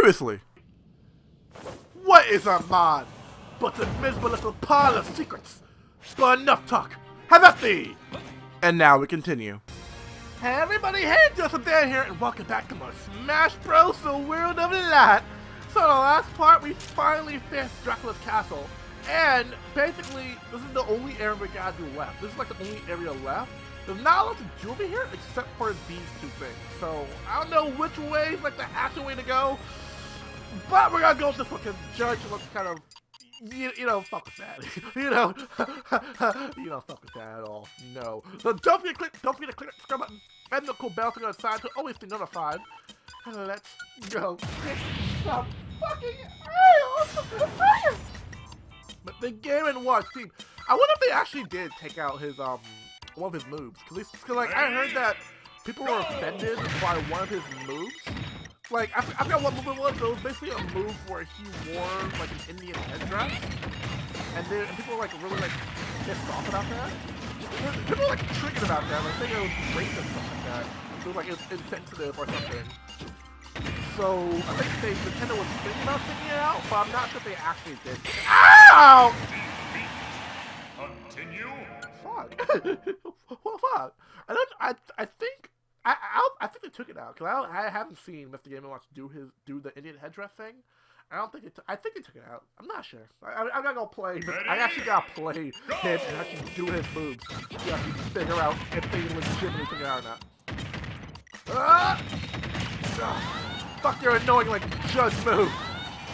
Seriously? What is our mod but a miserable little pile of secrets? But enough talk. Have at thee! And now we continue. Hey everybody, hey Joseph Dan here, and welcome back to my Smash Bros. World of Light. So in the last part, we finally finished Dracula's Castle. And basically, this is the only area we gotta do left. This is like the only area left. There's not a lot of jewelry here except for these two things. So I don't know which way is like the actual way to go. But we're gonna go with this one because Judge looks kind of, you know, fuck with that. You know, you don't fuck with that at all. No. So don't forget to click the subscribe button and the cool bell thing on the side to always be notified. And let's go. Stop fucking fire! But the Game and Watch team, I wonder if they actually did take out his one of his moves. Cause like I heard that people were offended by one of his moves. Like, I forgot what move it was, but it was basically a move where he wore, like, an Indian headdress. And then people were, like, really, like, pissed off about that. People were, like, triggered about that. Like, thinking it was racist or something like that. It was, like, it was insensitive or something. So, I think they, Nintendo was thinking about taking it out, but I'm not sure if they actually did. Ow! Continue. Fuck. Well, fuck. I think they took it out because I haven't seen Mr. Game & Watch do the Indian headdress thing. I think they took it out. I'm not sure. I gotta go play. I actually gotta play him and actually do his moves to actually figure out if they legitimately took it out or not. Fuck their annoying like judge move.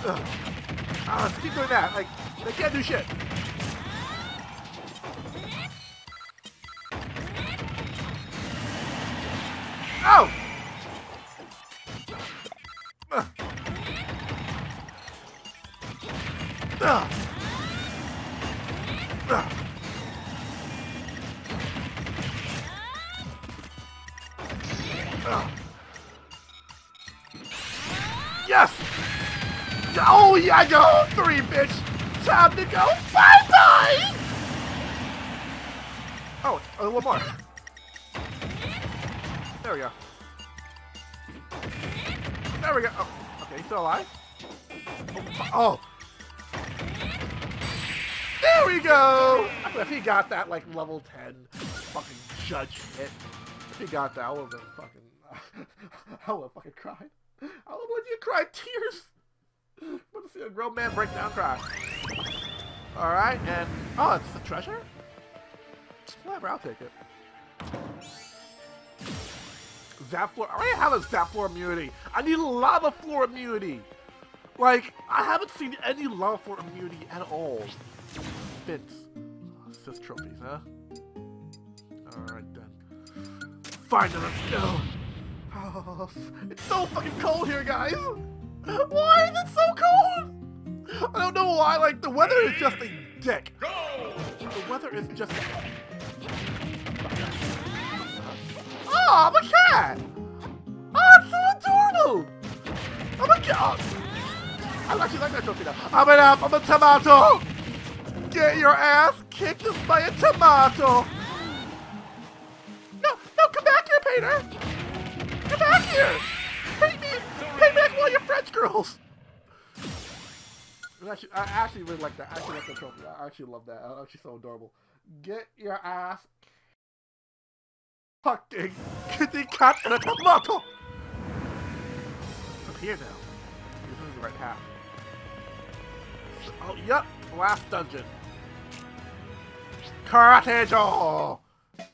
Let's keep doing that. Like they can't do shit. Oh! Yes! Oh yeah, I got all three, bitch! Time to go bye-bye! Oh, a little more. There we go. There we go. Oh, okay, he's still alive. Oh. There we go. I mean, if he got that, like, level 10 fucking judge hit, if he got that, I would have fucking, I would have fucking cried. I would have let you cry tears. I'm gonna see a grown man break down cry. Alright, and, oh, it's the treasure? Whatever, I'll take it. Zap floor. I already have a zap floor immunity. I need lava floor immunity. Like, I haven't seen any lava floor immunity at all. Fits. Assist trophies, huh? Alright then. Finally, let's go. Oh, it's so fucking cold here, guys. Why is it so cold? I don't know why. Like, the weather is just a dick. The weather is just Oh, I'm a cat! Oh, I'm so adorable! I'm a cat! I actually like that trophy now. I'm a tomato! Get your ass kicked by a tomato! No, come back here, Peter! Come back here! Take back one of your French girls! I actually really like that. I actually like that trophy. I actually love that. I'm actually so adorable. Get your ass fucking kitty cat and a tomato! It's up here now. This is the right path. Oh, yep. Last dungeon. Karate Joe! Huh?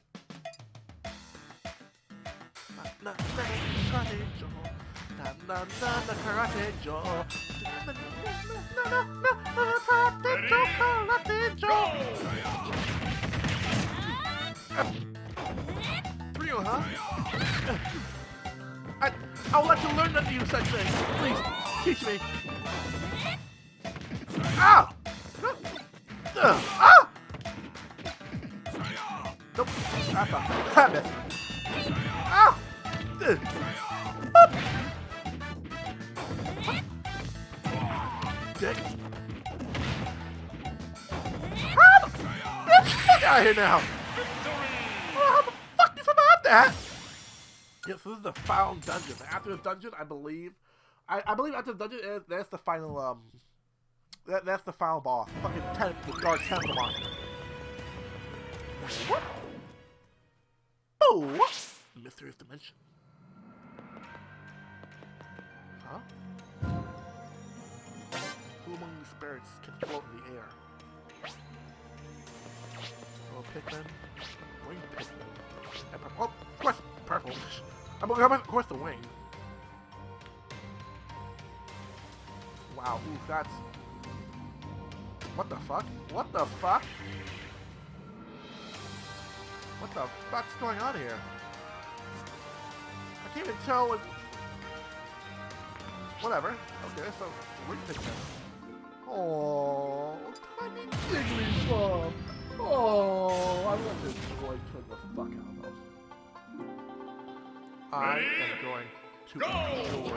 I would like to learn that you such thing. Please, teach me. Ah! Ah! Nope. I missed. Ah! Dick. Get the fuck out of here now! Yes, this is the final dungeon. After this dungeon, I believe I believe after the dungeon that's the final that's the final boss. Fucking guard 10 of the monster. What? Oh, mysterious dimension. Huh? Who among the spirits can float in the air? Oh, Pikmin. Wing Pikmin. And purple. Oh, of course, purple. Of course, the wing. Wow, ooh, that's... What the fuck? What the fuck? What the fuck's going on here? I can't even tell what... Whatever. Okay, so... Wing Pikmin. Aww... Tiny Jigglypuff! Oh, I want this boy to kill the fuck out of them. I am going to enjoy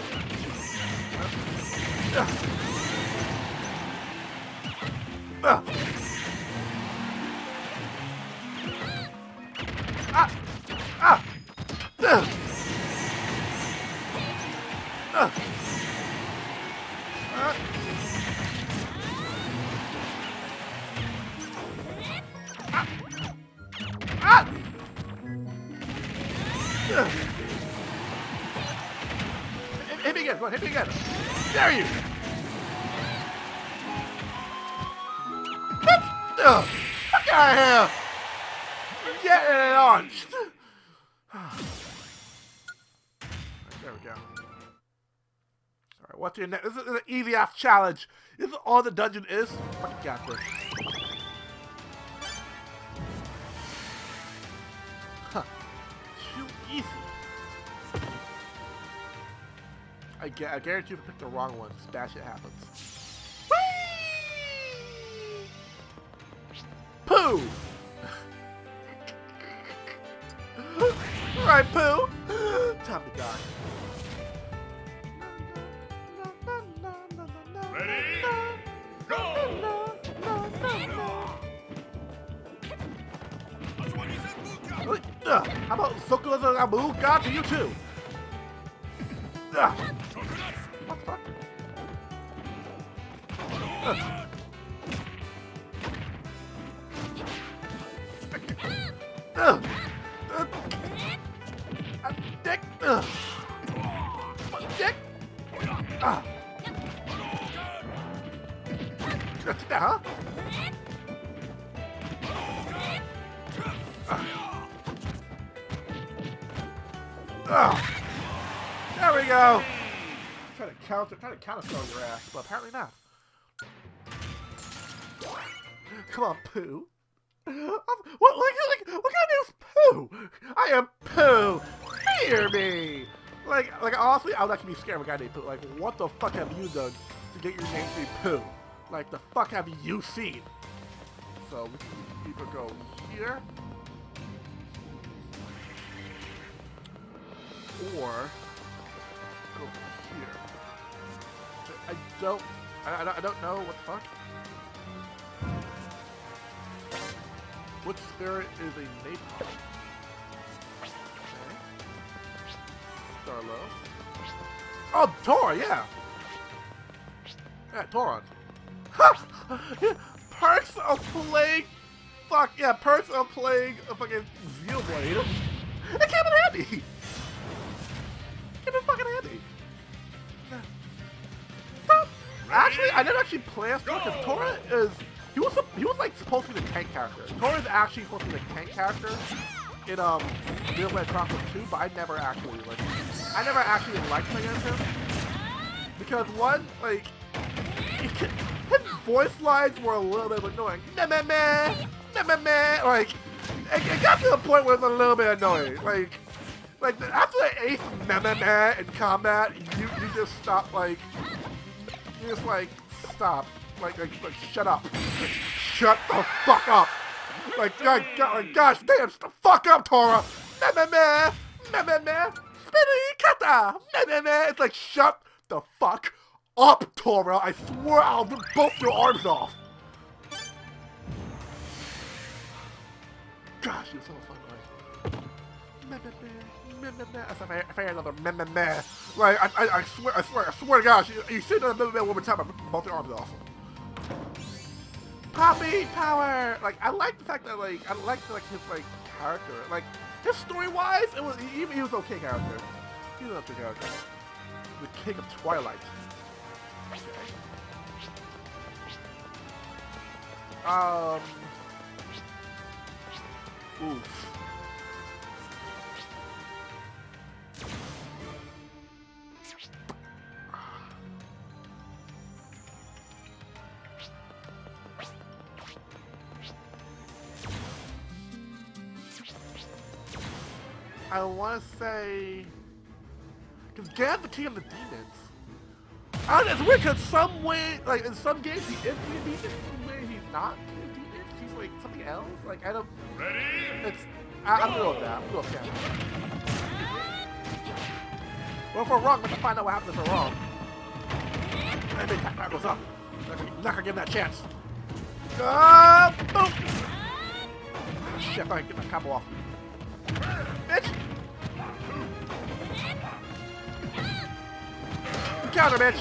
Hit me again! Dare you! Bitch! Ugh. Fuck out of here! I'm getting it launched! There we go. Alright, what's your next? This is an easy ass challenge! This is all the dungeon is? Fucking got this. Huh. Too easy. I guarantee you if you pick the wrong one, that shit happens. Whee! Poo! Alright, Poo! Time to die. Ready? Go! How about Sokoza Abu? God to you too! What the fuck? Dick! Dick! That's that, huh? There we go! Try to counter throw your ass, but apparently not. Come on, Pooh. What? Look at this, Pooh. I am Pooh. Fear me. Like honestly, I would actually be scared of a guy named Pooh. Like, what the fuck have you done to get your name to be Pooh? Like, the fuck have you seen? So we can either go here, or. Over here. I don't know what the fuck. Which spirit is a napalm? Okay. Starlo. Oh, Tora, yeah! Yeah, Tora. Ha! Perks of playing... Fuck, yeah, perks of playing a fucking Zeoblade. It came in handy! Give me fucking handy. Actually, I didn't actually play as Tora because Tora is he was like supposed to be the tank character. Tora is actually supposed to be the tank character in Zeoblade Chronicles 2, but I never actually liked playing as him because one like his voice lines were a little bit annoying. Like it got to the point where it's a little bit annoying. Like, after the 8th meh-meh-meh in combat, you just stop, like... You just, like, stop. Like shut up. Like, shut the fuck up! Like, gosh damn, shut the fuck up, Tora! Meh-meh-meh! Meh-meh-meh! Spinny-kata! Meh-meh-meh! It's like, shut the fuck up, Tora! I swear I'll rip both your arms off! Gosh, you're so fucking right. If I had another meh. Like, I swear to God, you see another meh woman time, I both your arms off. Poppy power! Like, I like the fact that, like, I liked, like, his, like, character. Like, his story-wise, it was, he was okay character. He was okay character. The King of Twilight. Okay. Oof. I want to say, because Gan's the king of the demons. I don't know, it's weird because some way, like in some games he is king of demons, some way he's not king of demons. He's like something else. Like I don't. Ready? It's. I'm gonna go with that. I'm gonna go with that. Well, if we're wrong, we have to find out what happens if we're wrong. I think that goes up. I'm not gonna give him that chance. Boom! Oh, shit! I get my combo off. Bitch! Counter, bitch!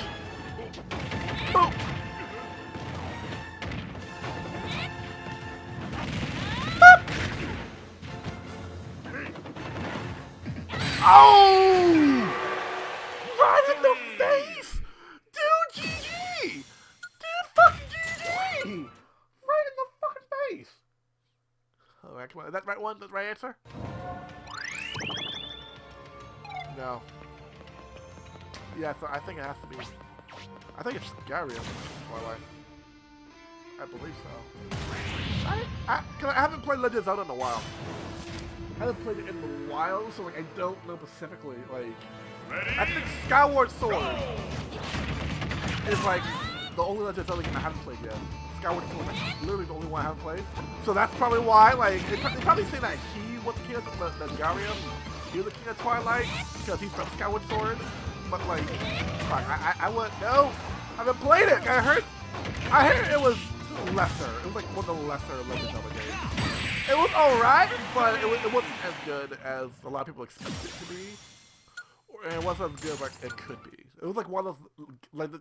Boom! Boop! Oh! Right in the face! Dude, GG! Dude, fucking GG! Right in the fucking face! Alright, come on. Is that the right one? That's the right answer? No. Yeah, so I think it has to be. I think it's Gary Twilight. I believe so. I haven't played Legend of Zelda in a while. I haven't played it in a while, so like I don't know specifically. Like, ready? I think Skyward Sword is like the only Legend of Zelda game I haven't played yet. Skyward Sword is literally the only one I haven't played. So that's probably why. Like, they probably say that he was the king of the Legaria. You're the king of Twilight because he's from Skyward Sword. But like, fuck, I wouldn't know. I haven't played it. I heard it was lesser. It was like one of the lesser Legend of Zelda games. It was alright, but it wasn't as good as a lot of people expected it to be, and it wasn't as good like it could be. It was like one of those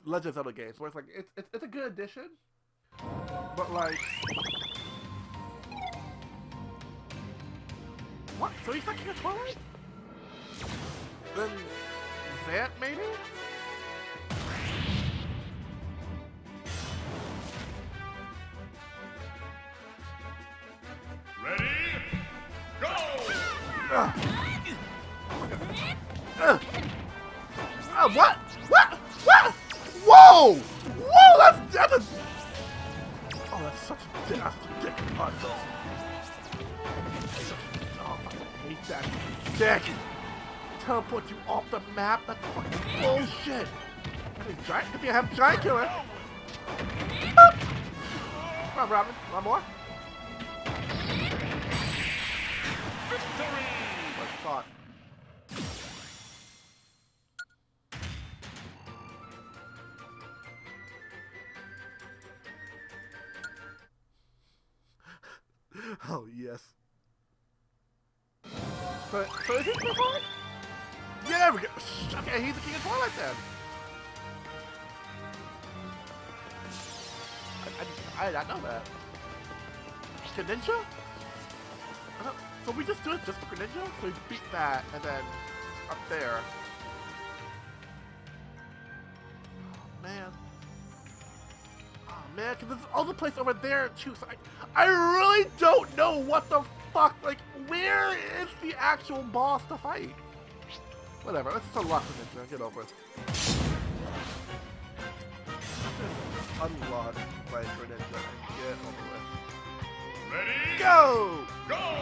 Legend of Zelda games where it's like it's a good addition, but like. What? So he's not King of Twilight? Then that maybe? Ready? Go! What? What? What? Whoa! Whoa! That's a... Oh, that's such a dick. That dick! Teleport you off the map? That's fucking bullshit! If you have Giant Killer! Boop. Come on, Robin. One more? Victory! What thought? Oh, yes. So is he King of Twilight? Yeah, there we go. Okay, he's the King of Twilight then. I did not know that. Greninja? So we just do it just for Greninja? So we beat that and then up there. Oh, man. Oh, man, because there's all the place over there too. So I really don't know what the fuck, like, where is the actual boss to fight? Whatever, let's just unlock the Ninja, get over it. Just unlock my Greninja, get over it. Ready? Go! Go!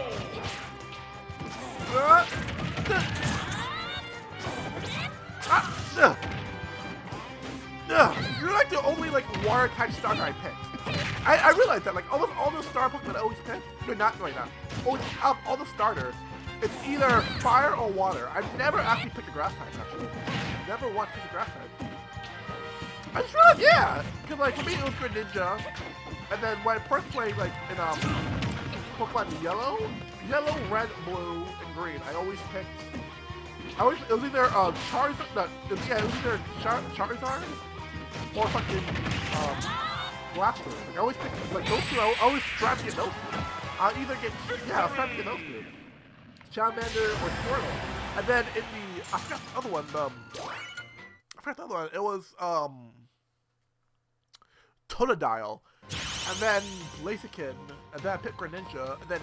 You're like the only, like, water type starter I picked. I realized that, like, almost all those star Pokemon I always pick, they're not right now. Always out all the starter. It's either fire or water. I've never actually picked a grass type, actually. Never once picked a grass type. I just realized, yeah! Because, like, for me, it was Greninja. And then when I first played, like, in Pokemon Yellow, Red, Blue, and green. I always picked. It was either Charizard. No, it was either Charizard or fucking Blastoise. Like, I always picked like those two. I always try to get those two. I'll either get I'll try to get those two, Charmander or Squirtle. And then in the I forgot the other one. It was Totodile. And then Blaziken, and then I picked Greninja, and then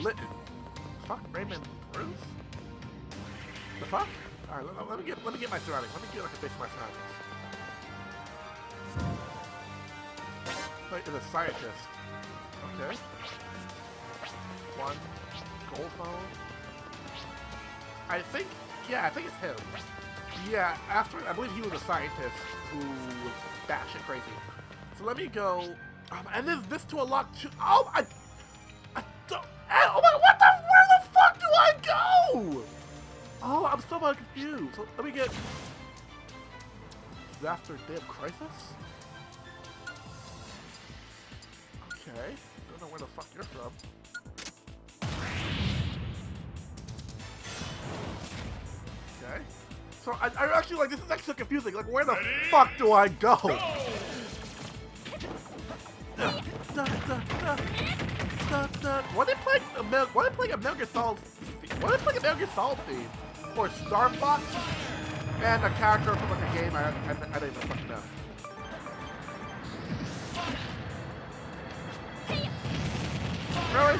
Litton. Fuck, Raymond Bruce. The fuck? All right, let me get my surroundings. Let me get like a base of my surroundings. Like the scientist. Okay. One gold phone. I think it's him. Yeah, after I believe he was a scientist who was batshit crazy. So let me go, and this to unlock two. Oh, I don't. Oh my, what the? Where the fuck do I go? Oh, I'm so much confused. So let me get Disaster Day of Crisis. Okay, don't know where the fuck you're from. Okay, so I actually like this is actually confusing. Like, where the fuck do I go? Why they playing a Metal Gear Solid theme for Star Fox and a character from like a game I don't even fucking know. Really?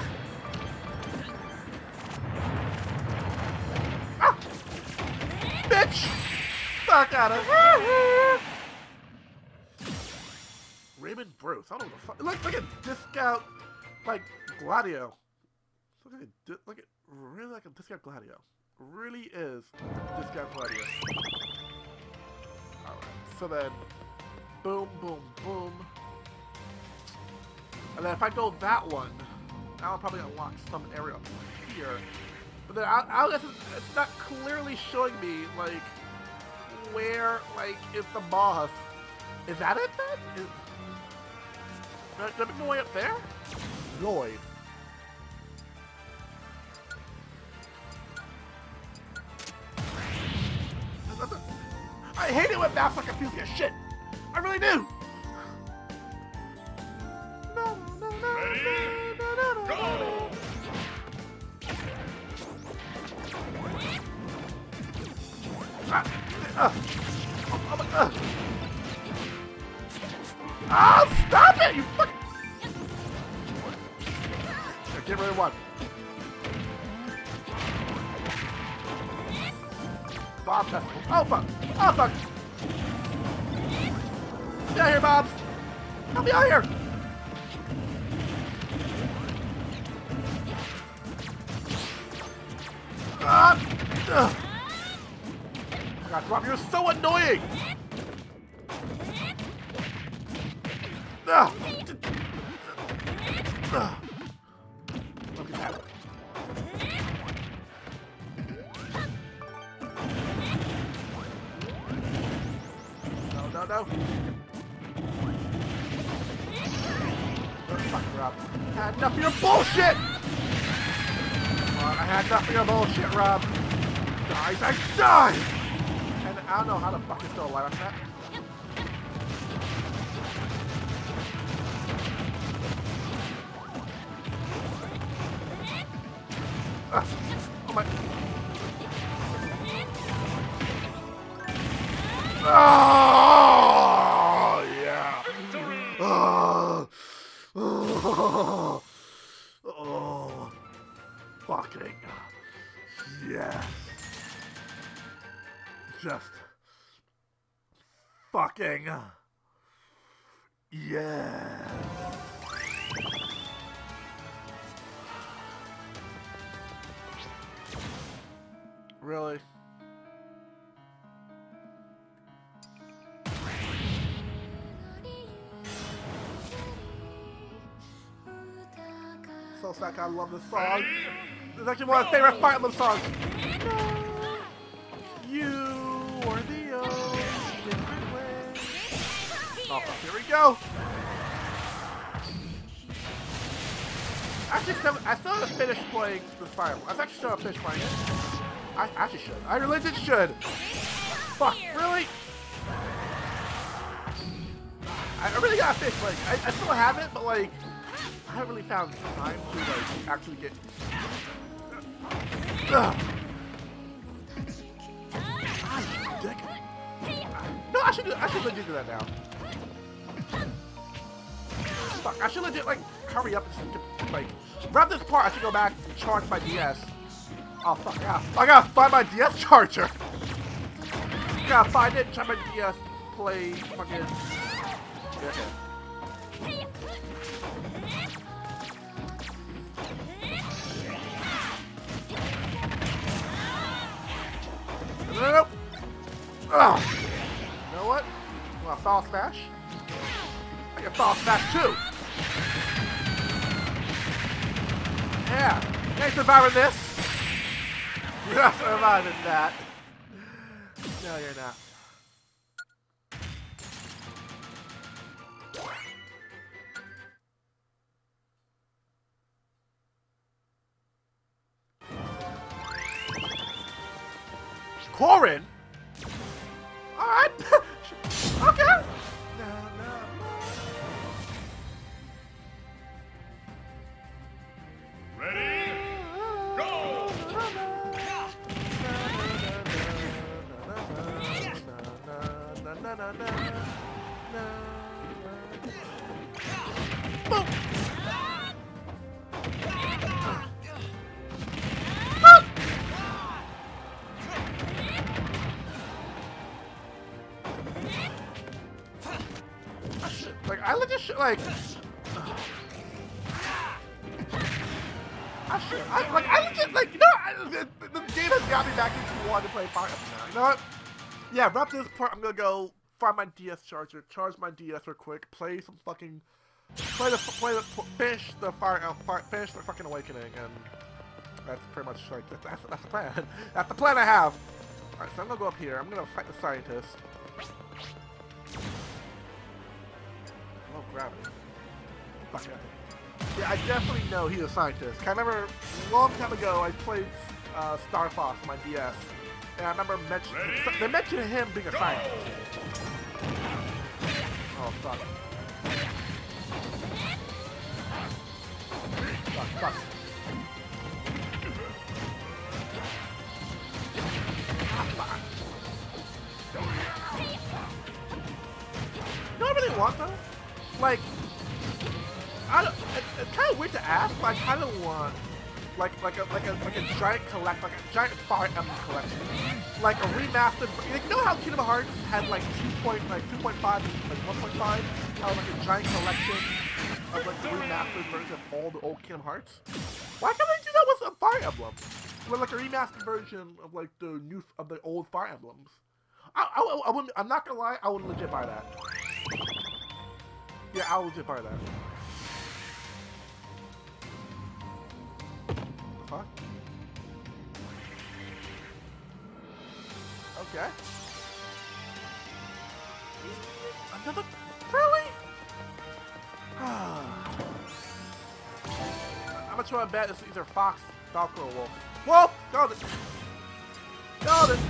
Ah! Bitch! Fuck out of here! Raymond Bruce, I don't know what the fuck. It looks like a discount, like, Gladio. Really like a discount Gladio. Really is discount Gladio. Alright, so then, boom, boom, boom. And then if I go that one, I'll probably unlock some area up here. But then I guess it's not clearly showing me, like, where, like, is the boss. Is that it then? Did I make my way up there? Lloyd. I hate it when maps are confusing as shit. I really do. No. Oh, stop it, you fuck! Get rid of one. Bob test. Oh, fuck. Oh, fuck. Get out of here, Bobs. Help me out here. Oh, God, Rob, you're so annoying. Look at that. No. Fuck, Rob. I had enough of your bullshit! I had enough of your bullshit, Rob. Guys, I died! And I don't know how the fuck you're still alive after that. Oh my. Oh, yeah. Oh. Fucking. Yes. Just. Fucking. Yes. Really? So sad, I love this song. It's actually one of my favorite Fire Emblem songs. No, you are the only way. Oh, here we go. I still haven't finished playing the Fire Emblem. I've actually still haven't finished playing it. I actually should. I legit should. Fuck, really? I really gotta finish playing. I still haven't, but like, I haven't really found time to like actually get. Ah, you dick. No, I should legit do that now. Fuck, I should legit like hurry up and like wrap this part. I should go back and charge my DS. Oh fuck yeah! I gotta find my DS charger. Gotta find it. Try my DS. Play fucking. Okay. Nope. Oh. You know what? You want a foul smash? I can foul smash too. Yeah. You ain't surviving this. You're not surviving that. No, you're not. Corrin? Alright. Okay. Ready? Go! Like, I legit, you know, the game has got me back into wanting to play Fire Emblem now. You know what? Yeah, wrap this part. I'm gonna go find my DS charger, charge my DS real quick, play some fucking, finish the fucking Awakening, and that's pretty much like that's the plan. That's the plan I have. All right, so I'm gonna go up here. I'm gonna fight the scientist. Gravity. Fuck yeah. Yeah, I definitely know he's a scientist. I remember a long time ago I played Star Fox on my DS, and I remember they mentioned him being a scientist. Oh fuck. Fuck, fuck. You know what I really want though? Like, I don't, it's kind of weird to ask, but I kind of want like a giant Fire Emblem collection, like a remastered. Like, you know how Kingdom Hearts had like 2.5, like 1.5, how like a giant collection of like remastered versions of all the old Kingdom Hearts. Why can't they do that with a Fire Emblem? With like a remastered version of like the new of the old Fire Emblems. I wouldn't. I'm not gonna lie. I would legit buy that. Yeah, I will just buy that. What the fuck? Okay. Another... Really? I'm gonna try to bet it's either Fox, Falco, or Wolf. Wolf! Got it! Got it!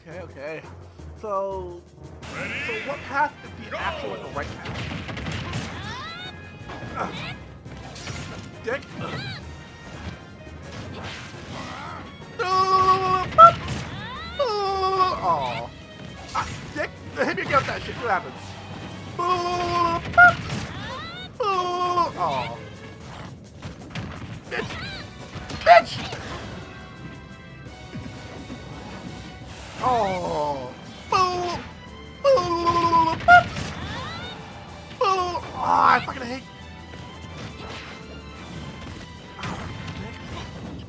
Okay, okay. So what path is the actual and the right path? Dick. Oh, Dick, hit me again with that shit. What happens? Oh, bitch, bitch. Oh. I fucking hate you.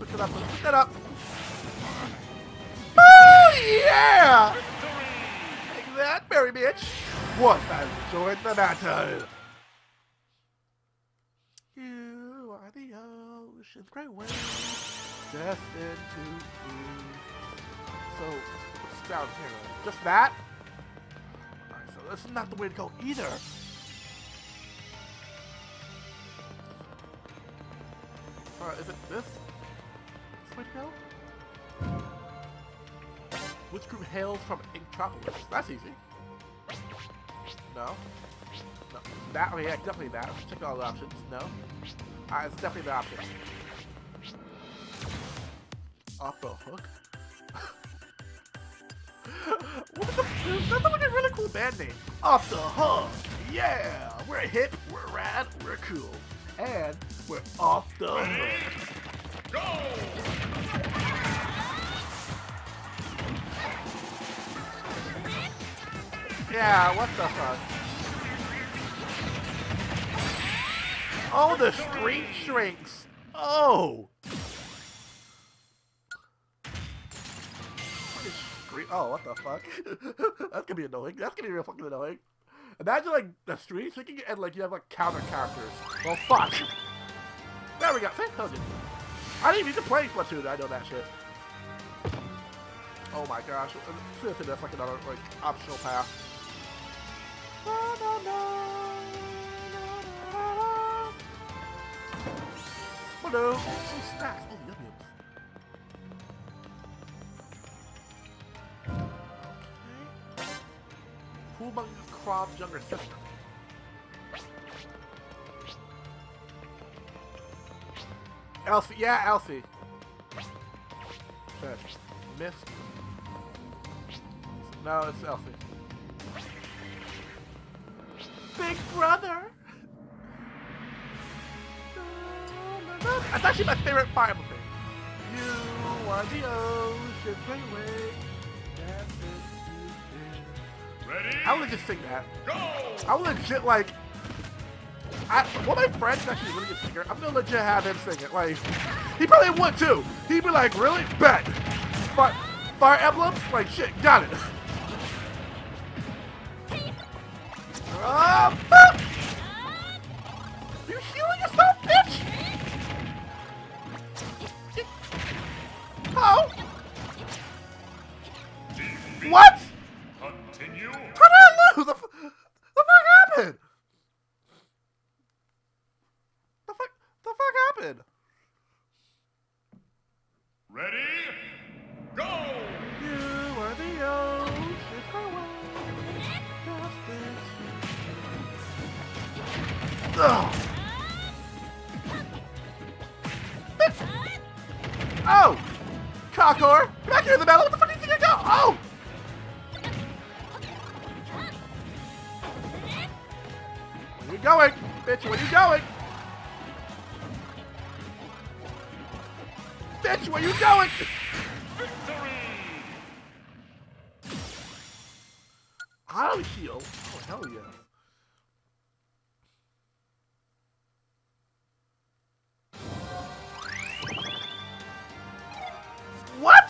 Pick it up, let's pick that up. Oh yeah! Take that, Mary bitch! What I enjoyed the battle. You are the ocean's great wave, destined to be. So what's down here? Just that? Alright, so this is not the way to go either. Is it this? Switch now? Which group hails from Inkopolis? That's easy. No. No. That, oh yeah, definitely that. Let's check all the options. No. Alright, it's definitely the option. Off the Hook? What the f- that's like a really cool band name. Off the Hook! Yeah! We're hip, we're rad, we're cool. And we're off the hook. Go! Yeah, what the fuck? Oh, the street shrinks! Oh! Oh, what the fuck? That's gonna be annoying. That's gonna be real fucking annoying. Imagine like the street shrinking and like you have like counter characters. Well, fuck. There we go. See? Told you. I didn't even play Splatoon. I know that shit. Oh my gosh. Seriously, that's like another like optional path. Hello. Some snacks. Oh, yum yum. Who among you is Chrom's younger sister? Elsie, yeah, Elsie. Miss? No, it's Elsie. Big brother! That's actually my favorite Fire Emblem thing. You are the ocean, bring away. Ready? I would just sing that. Go! I would legit like. One of my friends is actually a really good singer. I'm gonna legit have him sing it. Like, he probably would too. He'd be like, really? Bet. But Fire Emblem? Like, shit, got it. You healing yourself, bitch? How? What? Continue. How did I lose? The fuck happened? The fuck happened? Ready? Go! You are the ocean power. Oh! Cockor! Get back here in the battle! What the fuck do you think I got? Oh! Where you going? Bitch, where you going? Bitch, where you going? Victory! I'll heal. Oh, hell yeah. What?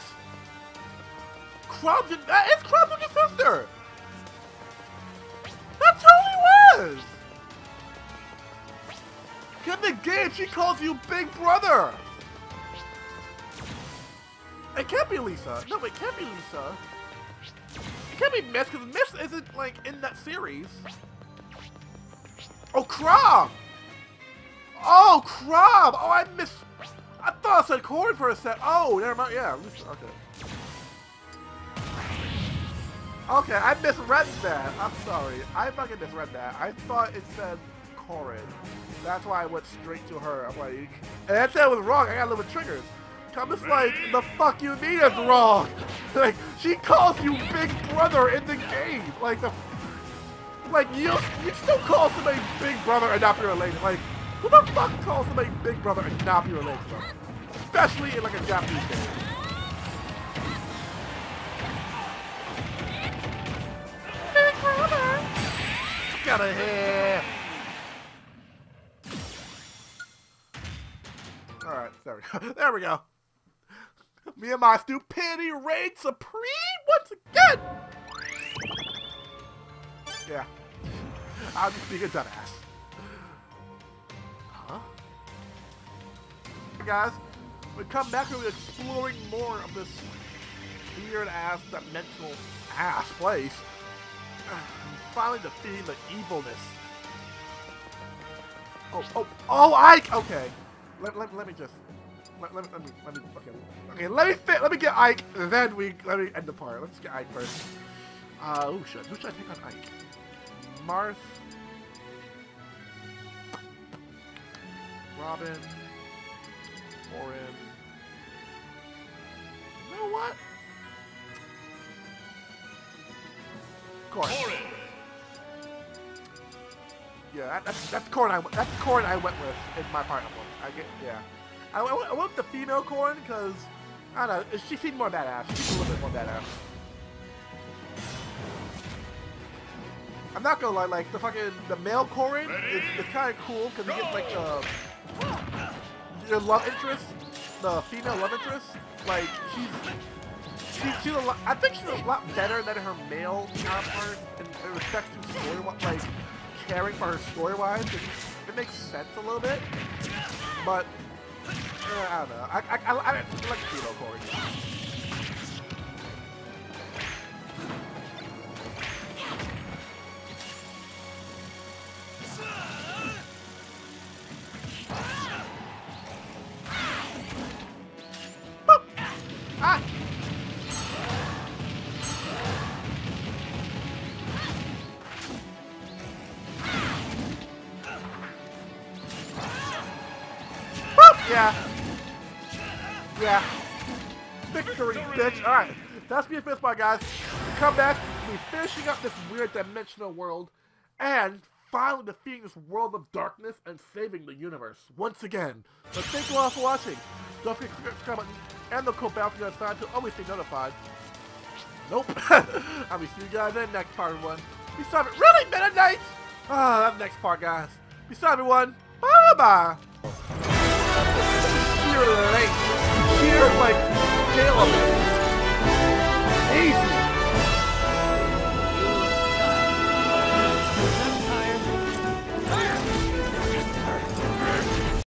Chrom did that? It's Chrom and his sister! That totally was! In the game, she calls you Big Brother! It can't be Lissa. No, it can't be Lissa. It can't be Miss, because Miss isn't, like, in that series. Oh, Chrom! Oh, Chrom! Oh, I missed... I thought I said Corrin for a sec. Oh, never mind. Yeah, Lissa. Okay. Okay, I misread that. I'm sorry. I fucking misread that. I thought it said... Corrin. That's why I went straight to her. I'm like, and that's that was wrong. I got a little triggers. I'm just like, the fuck you mean it's wrong? Like, she calls you Big Brother in the game. Like, the, like you still call somebody Big Brother and not be related. Like, who the fuck calls somebody Big Brother and not be related? Especially in like a Japanese game. Big Brother. Get out of here. Alright, there we go. There we go. Me and my stupidity reign supreme once again! Yeah. I'll just be a dumbass. Huh? Hey guys, when we come back, we'll be exploring more of this weird ass, dimensional ass place. Finally defeating the evilness. Oh, Ike! Okay. Let me just... Let me get Ike. Then let me end the part. Let's get Ike first. Who should I take on Ike? Marth, Robin, Corrin. You know what? Corrin. Yeah, that's Corrin. That's Corrin I went with in my partner book. I went with the female Corrin because I don't know. She seemed more badass. She's a little bit more badass. I'm not gonna lie, like the male Corrin is kind of cool because he gets like your love interest, the female love interest. Like she's a lot. I think she's a lot better than her male counterpart in respect to story, like caring for her story-wise. It makes sense a little bit, but I don't know. I like the female Corrin. Yeah. Victory, bitch. Alright. That's me for this part, guys. We come back. We're finishing up this weird dimensional world and finally defeating this world of darkness and saving the universe once again. So thank you all for watching. Don't forget to click the subscribe button and the cool bell for the other side to always stay notified. Nope. I'll be seeing you guys in the next part, everyone. We saw it really midnight. Ah, that's the next part, guys. We saw everyone. Bye-bye. Sheer length, sheer like scale of it.